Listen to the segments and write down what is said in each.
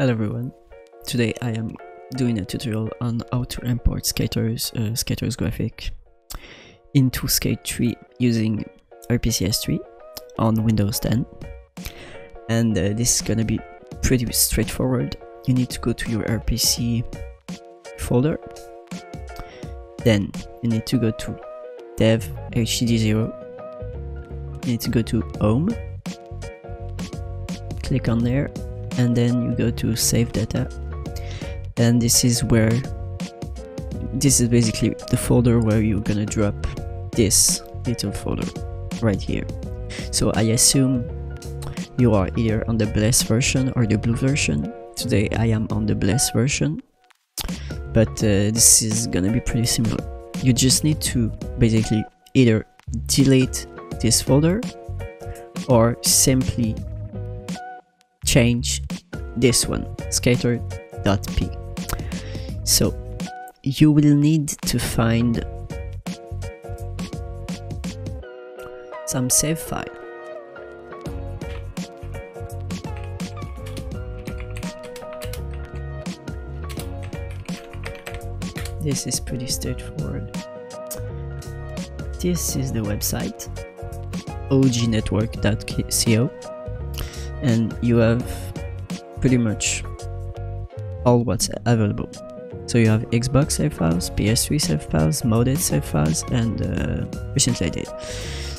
Hello everyone, today I am doing a tutorial on how to import Skater's graphic into Skate 3 using RPCS3 on Windows 10. And this is gonna be pretty straightforward. You need to go to your RPC folder, then you need to go to dev HDD0, you need to go to home, click on there, and then you go to save data, and this is basically the folder where you're gonna drop this little folder right here. So I assume you are either on the blessed version or the blue version. Today I am on the blessed version, but this is gonna be pretty similar. You just need to basically either delete this folder or simply change this one, skater.p. so you will need to find some save file. This is pretty straightforward. This is the website ognetwork.co, and you have pretty much all what's available. So you have Xbox save files, PS3 save files, modded save files, and recently I did.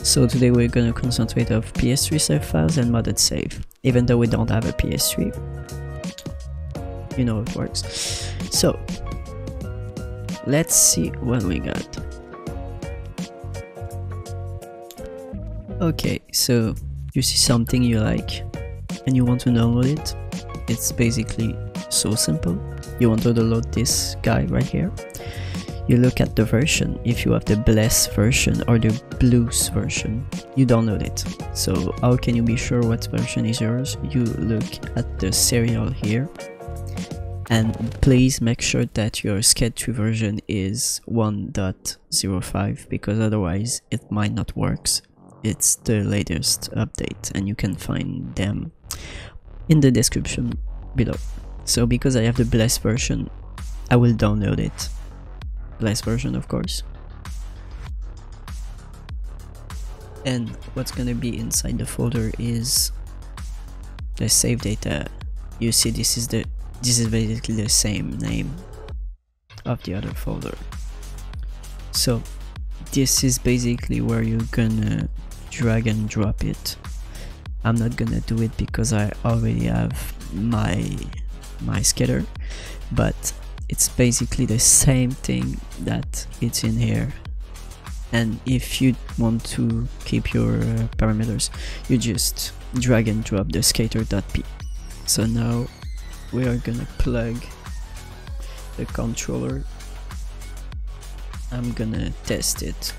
So today we're gonna concentrate on PS3 save files and modded save, even though we don't have a PS3. You know it works. So let's see what we got. Okay, so you see something you like and you want to download it. It's basically so simple. You want to download this guy right here. You look at the version. If you have the blessed version or the blues version, you download it. So how can you be sure what version is yours? You look at the serial here, and please make sure that your Skate 3 version is 1.05, because otherwise it might not work. It's the latest update, and you can find them in the description below. So because I have the blessed version, I will download it, blessed version of course. And what's gonna be inside the folder is the save data. You see, this is basically the same name of the other folder. So this is basically where you're gonna drag and drop it. I'm not gonna do it because I already have my skater, but it's basically the same thing that it's in here. And if you want to keep your parameters, you just drag and drop the skater.p. so now we are gonna plug the controller. I'm gonna test it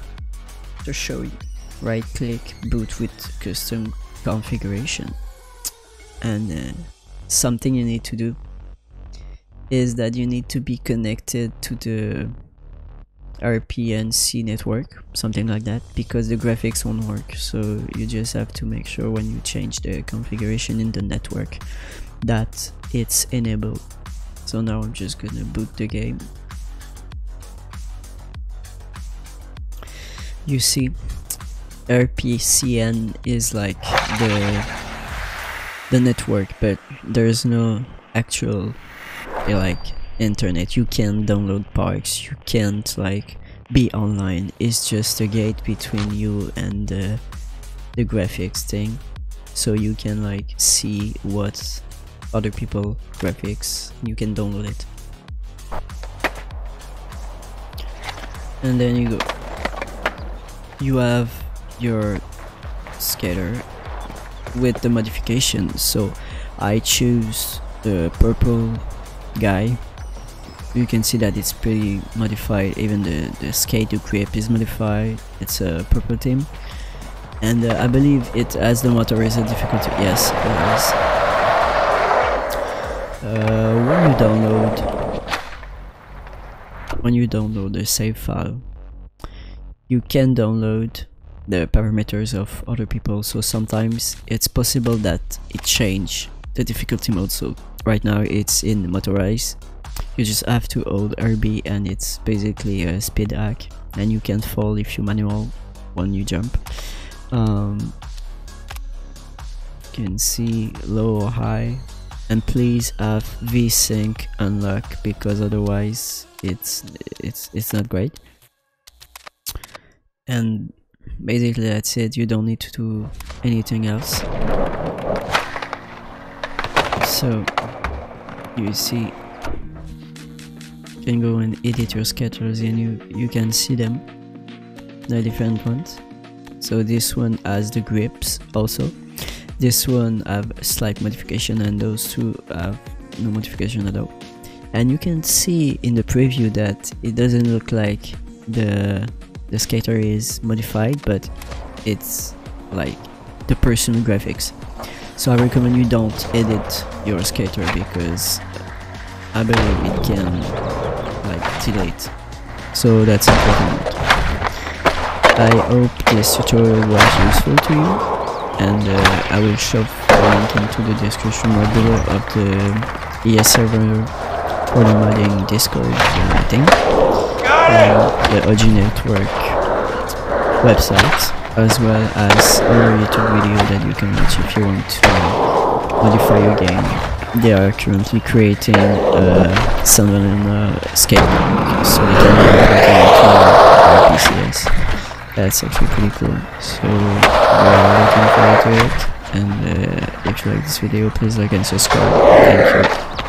to show you. Right click, boot with custom configuration, and something you need to do is that you need to be connected to the RPNC network, something like that, because the graphics won't work. So you just have to make sure when you change the configuration in the network that it's enabled. So now I'm just gonna boot the game. You see, RPCN is like the network, but there's no actual like internet. You can't download parks, you can't like be online. It's just a gate between you and the graphics thing, so you can like see what other people graphics. You can download it, and then you go, you have your skater with the modification. So I choose the purple guy. You can see that it's pretty modified. Even the Skate 2 creep is modified. It's a purple theme, and I believe it has the motorized difficulty. Yes, it is. When you download the save file, you can download the parameters of other people. So sometimes it's possible that it changes the difficulty mode. So Right now it's in motorized. You just have to hold RB and it's basically a speed hack, and you can fall if you manual when you jump. You can see low or high, and please have V sync unlocked because otherwise it's not great. And basically that's it, you don't need to do anything else. So you see, you can go and edit your sketches and you can see them, the different ones. So this one has the grips also, this one have slight modification, and those two have no modification at all. And you can see in the preview that it doesn't look like the skater is modified, but it's like the personal graphics. So I recommend you don't edit your skater because I believe it can like delete. So that's important. I hope this tutorial was useful to you, and I will shove the link into the description right below of the ES server for the modding Discord and everything. The OG Network website, as well as other YouTube videos that you can watch if you want to modify your game. They are currently creating a skate map, so you can go to PCS. That's actually pretty cool. So looking forward to it, and if you like this video, please like and subscribe. Thank you.